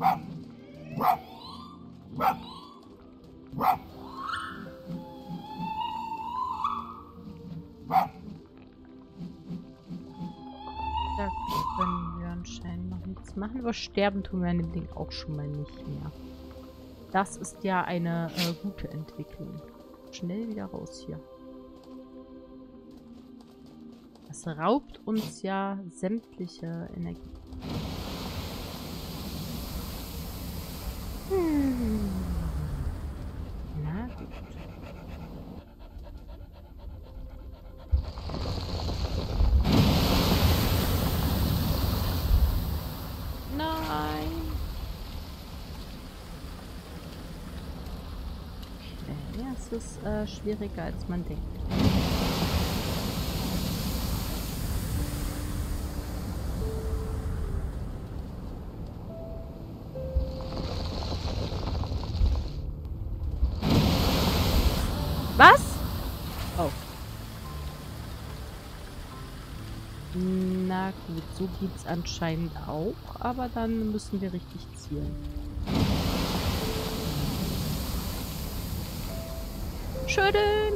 Da können wir anscheinend noch nichts machen, aber sterben tun wir an dem Ding auch schon mal nicht mehr. Das ist ja eine gute Entwicklung. Schnell wieder raus hier. Das raubt uns ja sämtliche Energie. Na gut. Nein. Okay, ja, es ist schwieriger als man denkt. Was? Oh. Na gut, so geht's anscheinend auch, aber dann müssen wir richtig zielen. Schütteln!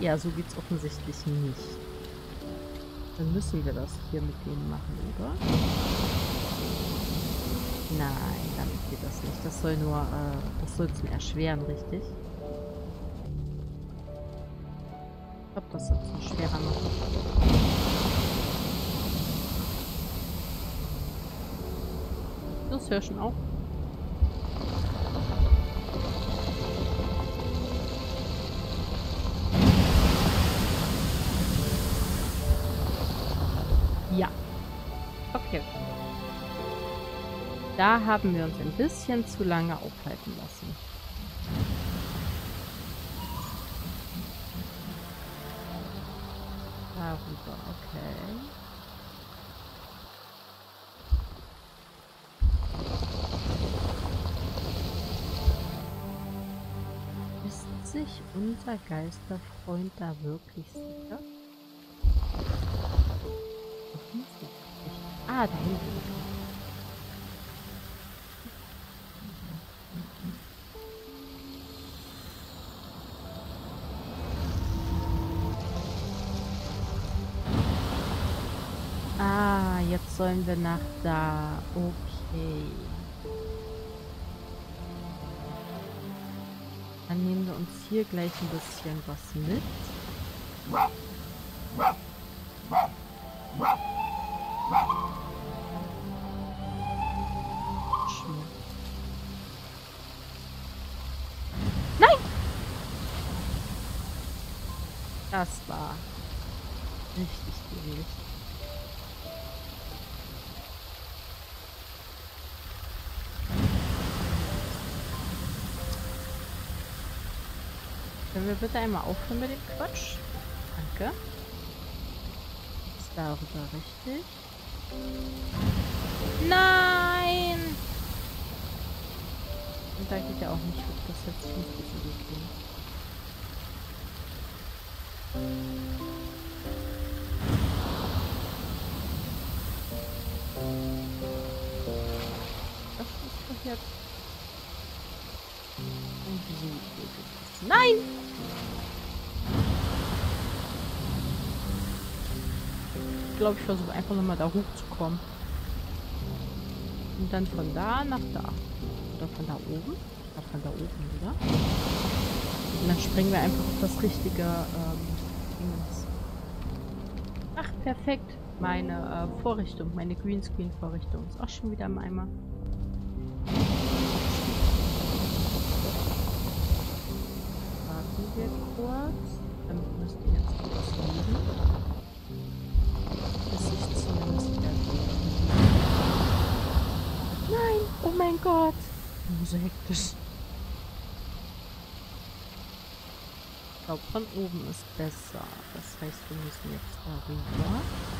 Ja, so geht's offensichtlich nicht. Dann müssen wir das hier mit denen machen, oder? Nein, damit geht das nicht. Das soll nur, das soll zum Erschweren, richtig? Ich glaube, das soll zum Schwerer machen. Das hör schon auf. Okay. Da haben wir uns ein bisschen zu lange aufhalten lassen. Darüber, okay. Ist sich unser Geisterfreund da wirklich sicher? Ah, da hinten. Ah, jetzt sollen wir nach da. Okay. Dann nehmen wir uns hier gleich ein bisschen was mit. Das war richtig gewesen. Können wir bitte einmal aufhören mit dem Quatsch? Danke. Ist darüber richtig? Nein! Und da geht ja auch nicht gut, das jetzt nicht so gut. Nein! Ich glaube, ich versuche einfach nochmal da hochzukommen. Und dann von da nach da. Oder von da oben. Oder von da oben wieder. Und dann springen wir einfach auf das richtige Dingens. Ach, perfekt. Meine Vorrichtung, meine Greenscreen-Vorrichtung ist auch schon wieder im Eimer. Warten wir kurz. Damit müsst ihr jetzt kurz liegen. Bis ich zumindest wieder gehe. Nein! Oh mein Gott! So hektisch. Ich glaube, von oben ist besser. Das heißt, wir müssen jetzt darüber.